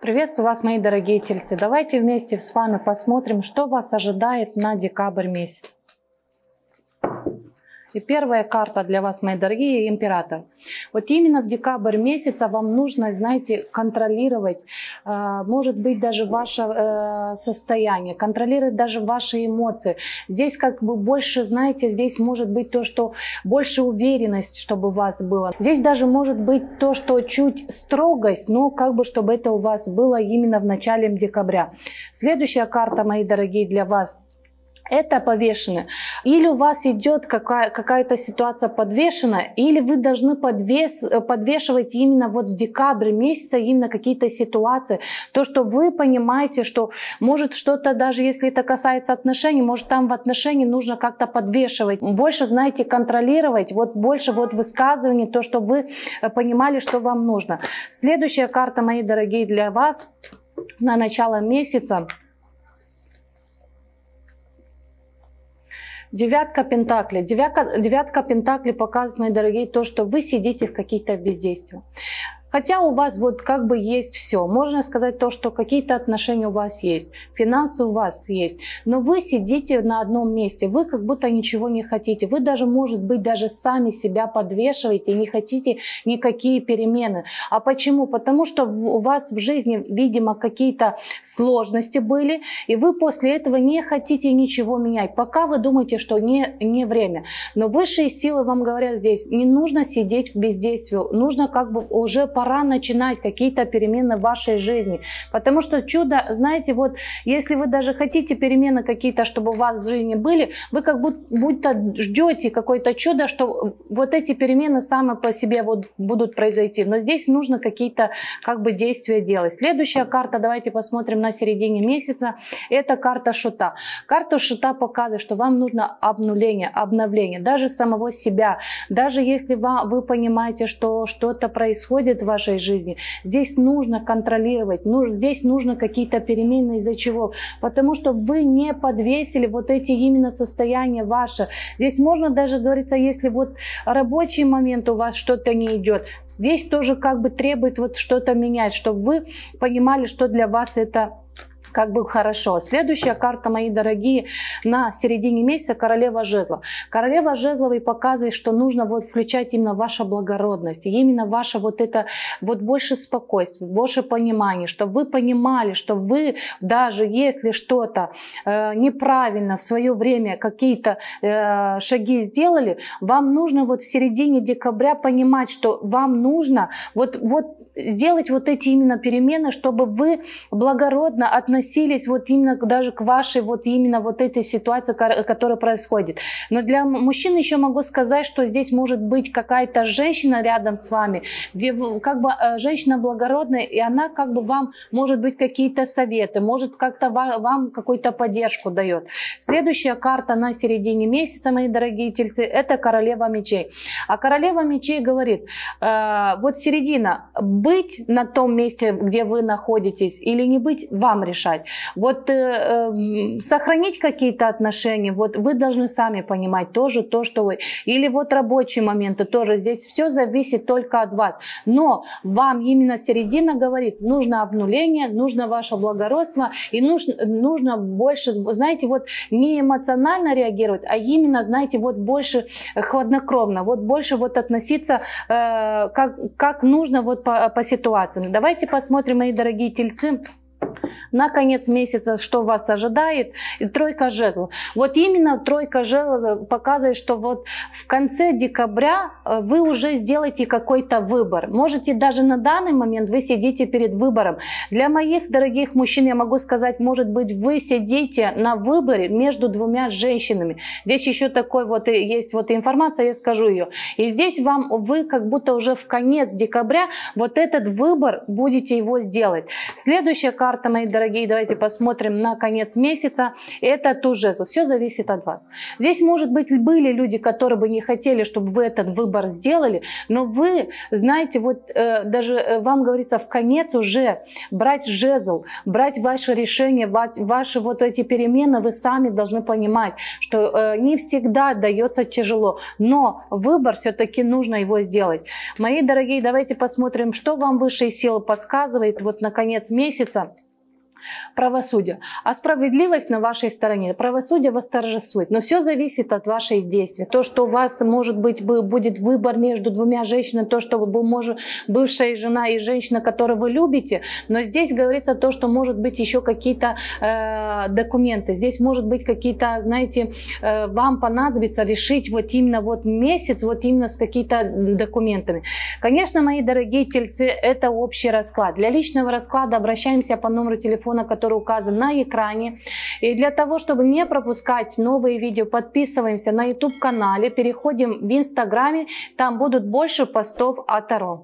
Приветствую вас, мои дорогие тельцы! Давайте вместе с вами посмотрим, что вас ожидает на декабрь месяц. И первая карта для вас, мои дорогие, император. Вот именно в декабрь месяца вам нужно, знаете, контролировать, может быть, даже ваше состояние, контролировать даже ваши эмоции. Здесь как бы больше, знаете, здесь может быть то, что больше уверенность, чтобы у вас было. Здесь даже может быть то, что чуть строгость, но как бы, чтобы это у вас было именно в начале декабря. Следующая карта, мои дорогие, для вас. Это повешенное. Или у вас идет какая-то ситуация подвешенная, или вы должны подвешивать именно вот в декабре месяце именно какие-то ситуации. То, что вы понимаете, что может что-то, даже если это касается отношений, может там в отношении нужно как-то подвешивать. Больше, знаете, контролировать, вот больше вот высказываний, то, что вы понимали, что вам нужно. Следующая карта, мои дорогие, для вас на начало месяца. Девятка Пентакли. Девятка Пентакли показывает, мои дорогие, то, что вы сидите в каких-то бездействиях. Хотя у вас вот как бы есть все. Можно сказать то, что какие-то отношения у вас есть, финансы у вас есть, но вы сидите на одном месте, вы как будто ничего не хотите. Вы даже, может быть, даже сами себя подвешиваете, не хотите никакие перемены. А почему? Потому что у вас в жизни, видимо, какие-то сложности были, и вы после этого не хотите ничего менять. Пока вы думаете, что не время. Но высшие силы вам говорят здесь, не нужно сидеть в бездействии, нужно как бы уже подвешивать. Пора начинать какие-то перемены в вашей жизни. Потому что чудо, знаете, вот если вы даже хотите перемены какие-то, чтобы у вас в жизни были, вы как будто ждете какое-то чудо, что вот эти перемены сами по себе вот будут произойти. Но здесь нужно какие-то как бы действия делать. Следующая карта, давайте посмотрим на середине месяца. Это карта Шута. Карта Шута показывает, что вам нужно обнуление, обновление даже самого себя. Даже если вы понимаете, что что-то происходит в вашей жизни, здесь нужно контролировать, здесь нужно какие-то перемены. Из-за чего? Потому что вы не подвесили вот эти именно состояния ваши. Здесь можно даже, говорится, если вот рабочий момент у вас что-то не идет, здесь тоже как бы требует вот что-то менять, чтобы вы понимали, что для вас это как бы хорошо. Следующая карта, мои дорогие, на середине месяца — Королева Жезлов. Королева Жезлов и показывает, что нужно вот включать именно ваша благородность, именно ваше вот это вот больше спокойствия, больше понимания, чтобы вы понимали, что вы даже если что-то неправильно в свое время какие-то шаги сделали, вам нужно вот в середине декабря понимать, что вам нужно вот сделать вот эти именно перемены, чтобы вы благородно относились вот именно даже к вашей вот именно вот этой ситуации, которая происходит. Но для мужчин еще могу сказать, что здесь может быть какая-то женщина рядом с вами, где как бы женщина благородная, и она как бы вам может быть какие-то советы, может как-то вам какую-то поддержку дает. Следующая карта на середине месяца, мои дорогие тельцы, это Королева Мечей. А Королева Мечей говорит, вот середина, быть на том месте, где вы находитесь, или не быть, вам решать. Вот сохранить какие-то отношения, вот вы должны сами понимать тоже то, что вы... Или вот рабочие моменты тоже. Здесь все зависит только от вас. Но вам именно середина говорит, нужно обнуление, нужно ваше благородство, и нужно больше, знаете, вот не эмоционально реагировать, а именно, знаете, вот больше хладнокровно, вот больше вот относиться как нужно вот по ситуациям. Давайте посмотрим, мои дорогие тельцы, на конец месяца, что вас ожидает. И тройка жезлов. Вот именно тройка жезлов показывает, что вот в конце декабря вы уже сделаете какой-то выбор. Можете даже на данный момент вы сидите перед выбором. Для моих дорогих мужчин я могу сказать, может быть, вы сидите на выборе между двумя женщинами. Здесь еще такой вот есть вот информация, я скажу ее. И здесь вы как будто уже в конец декабря вот этот выбор будете его сделать. Следующая карта, моя мои дорогие, давайте посмотрим на конец месяца. Это Тужеза. Все зависит от вас. Здесь, может быть, были люди, которые бы не хотели, чтобы вы этот выбор сделали, но вы знаете, вот даже вам говорится в конец уже брать жезл, брать ваше решение, ваши вот эти перемены, вы сами должны понимать, что не всегда дается тяжело, но выбор все-таки нужно его сделать. Мои дорогие, давайте посмотрим, что вам высшие силы подсказывает вот на конец месяца. Правосудие. А справедливость на вашей стороне. Правосудие восторжествует. Но все зависит от ваших действий. То, что у вас, может быть, будет выбор между двумя женщинами, то, что может бывшая жена и женщина, которую вы любите. Но здесь говорится то, что может быть еще какие-то документы. Здесь может быть какие-то, знаете, вам понадобится решить вот именно вот месяц, вот именно с какими-то документами. Конечно, мои дорогие тельцы, это общий расклад. Для личного расклада обращаемся по номеру телефона, который указан на экране. И для того, чтобы не пропускать новые видео, подписываемся на YouTube-канале, переходим в Инстаграме, там будут больше постов о Таро.